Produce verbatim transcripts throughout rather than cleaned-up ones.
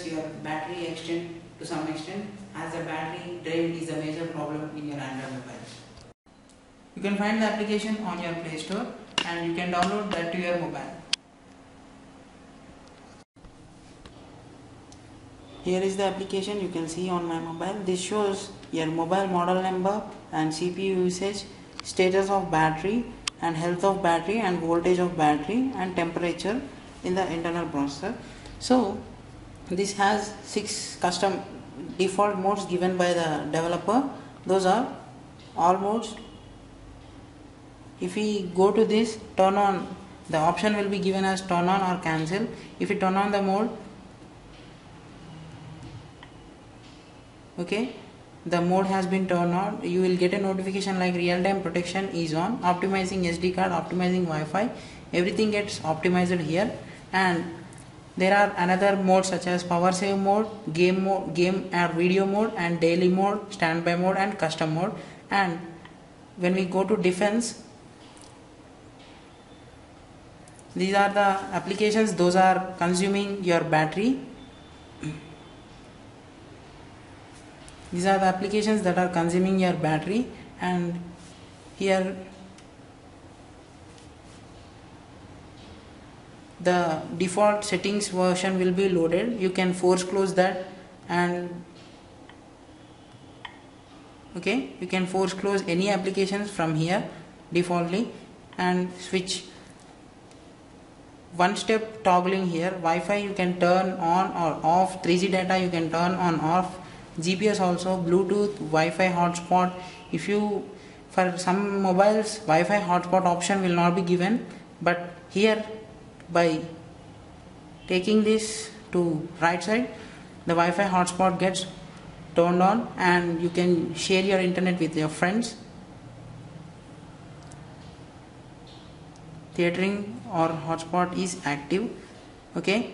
features, your battery extent to some extent, as the battery drain is a major problem in your Android mobile. You can find the application on your Play Store and you can download that to your mobile. Here is the application you can see on my mobile. This shows your mobile model number and C P U usage, status of battery and health of battery and voltage of battery and temperature in the internal processor. So this has six custom default modes given by the developer. Those are all modes. If we go to this, turn on, the option will be given as turn on or cancel. If we turn on the mode, okay, the mode has been turned on. You will get a notification like real-time protection is on, optimizing S D card, optimizing Wi-Fi, everything gets optimized here. And there are another modes such as power save mode, game mode, game or video mode, and daily mode, standby mode, and custom mode. And when we go to defense, these are the applications, those are consuming your battery. These are the applications that are consuming your battery, and here the default settings version will be loaded. You can force close that, and okay, you can force close any applications from here defaultly and switch one step toggling here. Wi-Fi you can turn on or off, three G data you can turn on off, G P S also, Bluetooth, Wi-Fi hotspot. If you, for some mobiles, Wi-Fi hotspot option will not be given, but here by taking this to right side, the Wi-Fi hotspot gets turned on and you can share your internet with your friends. Theatering or hotspot is active. Okay.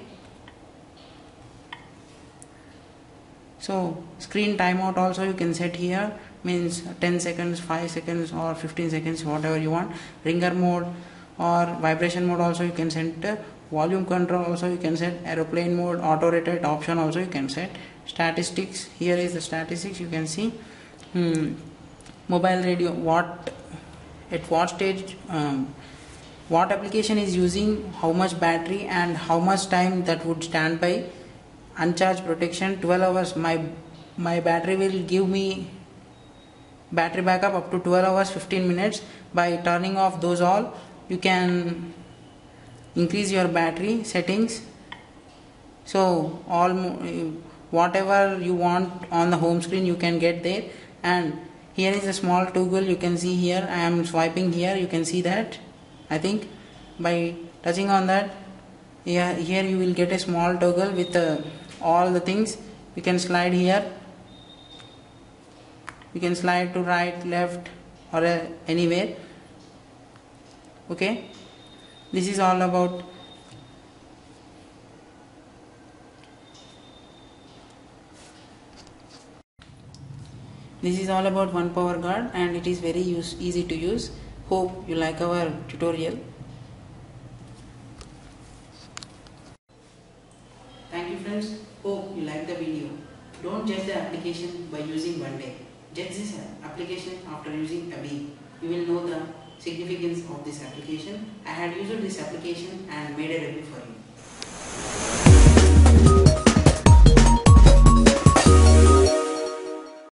So screen timeout also you can set here, means ten seconds, five seconds or fifteen seconds, whatever you want. Ringer mode or vibration mode also you can set. Volume control also you can set. Aeroplane mode, auto rotate option also you can set. Statistics, here is the statistics you can see. Hmm. Mobile radio, what at what stage, um, what application is using, how much battery and how much time that would stand by. Uncharged protection, twelve hours, my my battery will give me battery backup up to twelve hours, fifteen minutes. By turning off those all, you can increase your battery settings. So all whatever you want on the home screen you can get there. And here is a small toggle you can see here. I am swiping here, you can see that. I think by touching on that, yeah, here you will get a small toggle with uh, all the things. You can slide here, you can slide to right, left or uh, anywhere. Okay, this is all about this is all about One Power Guard, and it is very use, easy to use. Hope you like our tutorial. Hope you like the video. Don't judge the application by using one day. Judge this application after using a week. You will know the significance of this application. I had used this application and made a review for you.